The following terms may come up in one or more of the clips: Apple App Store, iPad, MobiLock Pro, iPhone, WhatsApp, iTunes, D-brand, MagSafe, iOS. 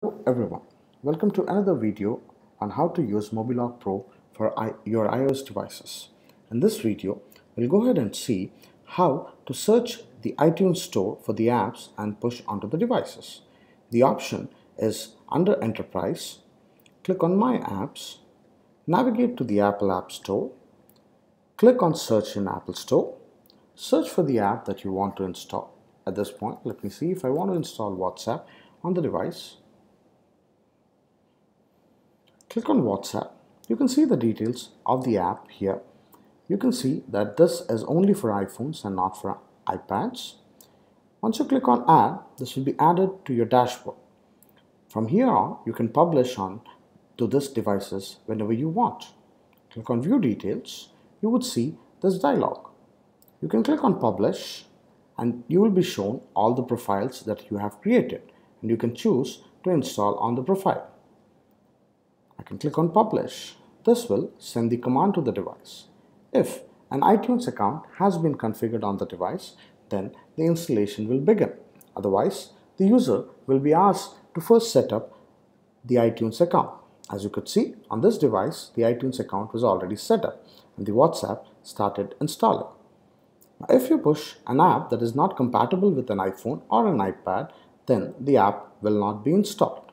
Hello everyone, welcome to another video on how to use MobiLock Pro for your iOS devices. In this video, we'll go ahead and see how to search the iTunes store for the apps and push onto the devices. The option is under Enterprise, click on My Apps, navigate to the Apple App Store, click on Search in Apple Store, search for the app that you want to install. At this point, let me see if I want to install WhatsApp on the device. Click on WhatsApp. You can see the details of the app here. You can see that this is only for iPhones and not for iPads. Once you click on Add, this will be added to your dashboard. From here on, you can publish on to these devices whenever you want. Click on View Details. You would see this dialog. You can click on Publish and you will be shown all the profiles that you have created, and you can choose to install on the profile. I can click on Publish. This will send the command to the device. If an iTunes account has been configured on the device, then the installation will begin. Otherwise, the user will be asked to first set up the iTunes account. As you could see, on this device, the iTunes account was already set up and the WhatsApp started installing. Now, if you push an app that is not compatible with an iPhone or an iPad, then the app will not be installed.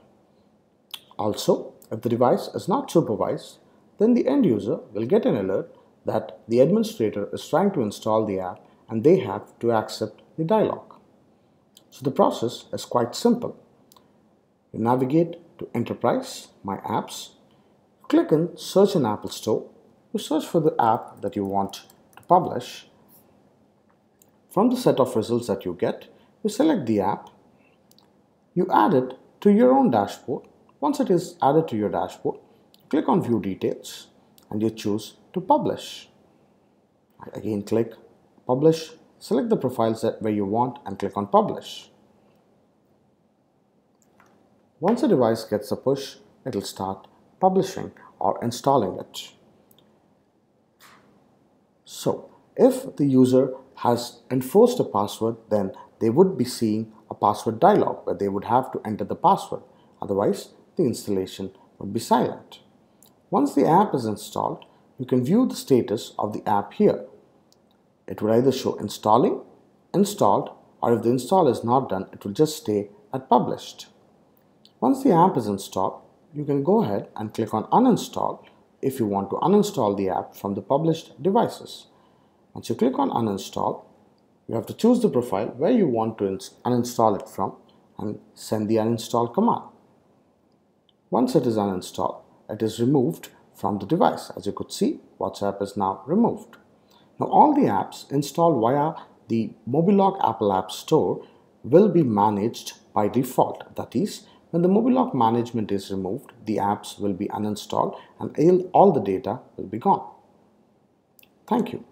Also, if the device is not supervised, then the end user will get an alert that the administrator is trying to install the app and they have to accept the dialog. So the process is quite simple. You navigate to Enterprise, My Apps, click in Search in Apple Store, you search for the app that you want to publish. From the set of results that you get, you select the app, you add it to your own dashboard. Once it is added to your dashboard, click on View Details and you choose to Publish. Again, click Publish, select the profiles where you want and click on Publish. Once a device gets a push, it will start publishing or installing it. So, if the user has enforced a password, then they would be seeing a password dialog where they would have to enter the password. Otherwise, the installation would be silent. Once the app is installed, you can view the status of the app here. It will either show installing, installed, or if the install is not done, it will just stay at published. Once the app is installed, you can go ahead and click on uninstall if you want to uninstall the app from the published devices. Once you click on uninstall, you have to choose the profile where you want to uninstall it from and send the uninstall command. Once it is uninstalled, it is removed from the device. As you could see, WhatsApp is now removed. Now, all the apps installed via the MobiLock Apple App Store will be managed by default. That is, when the MobiLock management is removed, the apps will be uninstalled and all the data will be gone. Thank you.